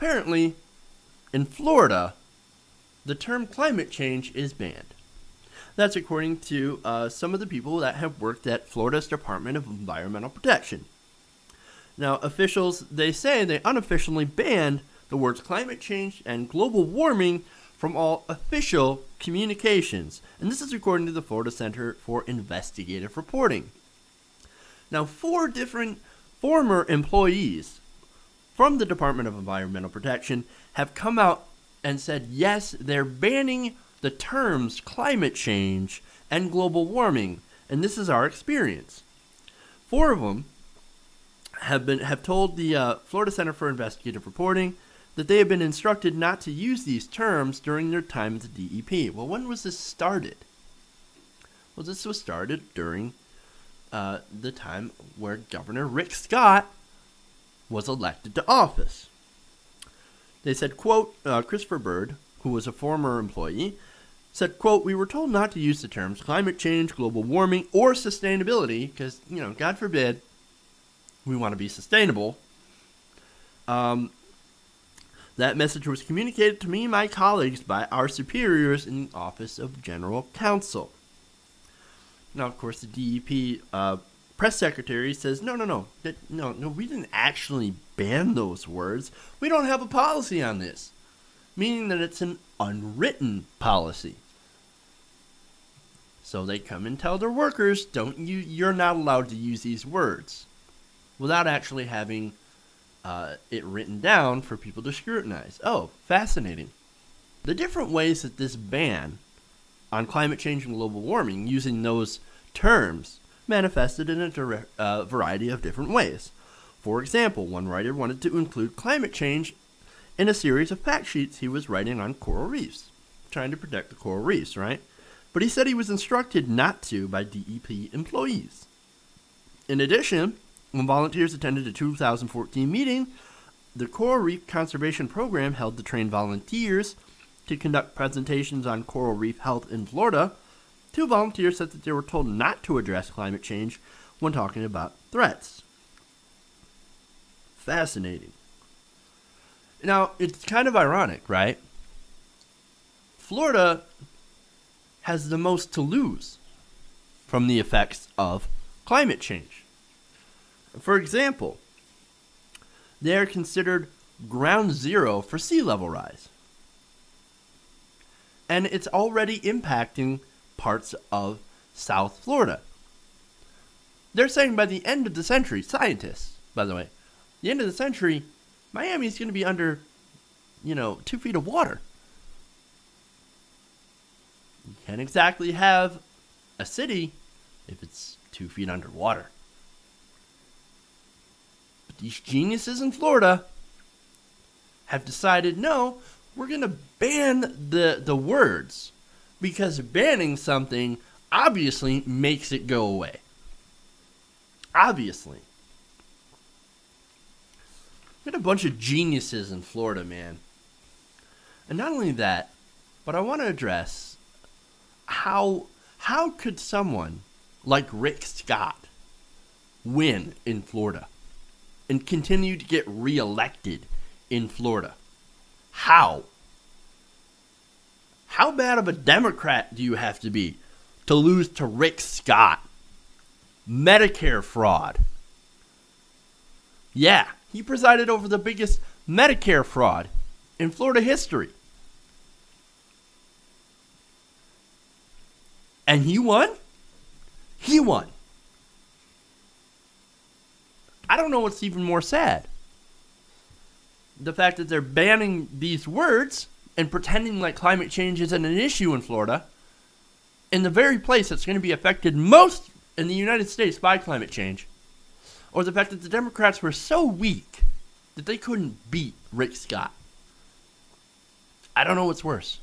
apparently, in Florida, the term climate change is banned. That's according to some of the people that have worked at Florida's Department of Environmental Protection. Now, officials, they say they unofficially banned the words climate change and global warming from all official communications. And this is according to the Florida Center for Investigative Reporting. Now, 4 different former employees from the Department of Environmental Protection have come out and said, yes, they're banning the terms climate change and global warming, and this is our experience. 4 of them have told the Florida Center for Investigative Reporting that they have been instructed not to use these terms during their time at the DEP. Well, when was this started? Well, this was started during the time where Governor Rick Scott was elected to office. They said, quote, Christopher Byrd, who was a former employee, said, quote, we were told not to use the terms climate change, global warming, or sustainability, because, you know, God forbid, we want to be sustainable. That message was communicated to me and my colleagues by our superiors in the Office of General Counsel. Now, of course, the DEP press secretary says, no, we didn't actually ban those words. We don't have a policy on this, meaning that it's an unwritten policy. So they come and tell their workers, you're not allowed to use these words without actually having it written down for people to scrutinize. Oh, fascinating. The different ways that this ban on climate change and global warming, using those terms, manifested in a variety of different ways. For example, one writer wanted to include climate change in a series of fact sheets he was writing on coral reefs, trying to protect the coral reefs, right? But he said he was instructed not to by DEP employees. In addition, when volunteers attended a 2014 meeting, the Coral Reef Conservation Program held to train volunteers to conduct presentations on coral reef health in Florida. 2 volunteers said that they were told not to address climate change when talking about threats. Fascinating. Now, it's kind of ironic, right? Florida has the most to lose from the effects of climate change. For example, they are considered ground zero for sea level rise. And it's already impacting parts of South Florida. They're saying by the end of the century, scientists, by the way, the end of the century, Miami's going to be under, 2 feet of water. You can't exactly have a city if it's 2 feet underwater. But these geniuses in Florida have decided, no, we're going to ban the words, because banning something obviously makes it go away. Obviously. Got a bunch of geniuses in Florida, man. And not only that, but I want to address how could someone like Rick Scott win in Florida and continue to get reelected in Florida? How? How bad of a Democrat do you have to be to lose to Rick Scott? Medicare fraud. Yeah. He presided over the biggest Medicare fraud in Florida history. And he won? He won. I don't know what's even more sad. The fact that they're banning these words and pretending like climate change isn't an issue in Florida, in the very place that's going to be affected most in the United States by climate change. Or the fact that the Democrats were so weak that they couldn't beat Rick Scott. I don't know what's worse.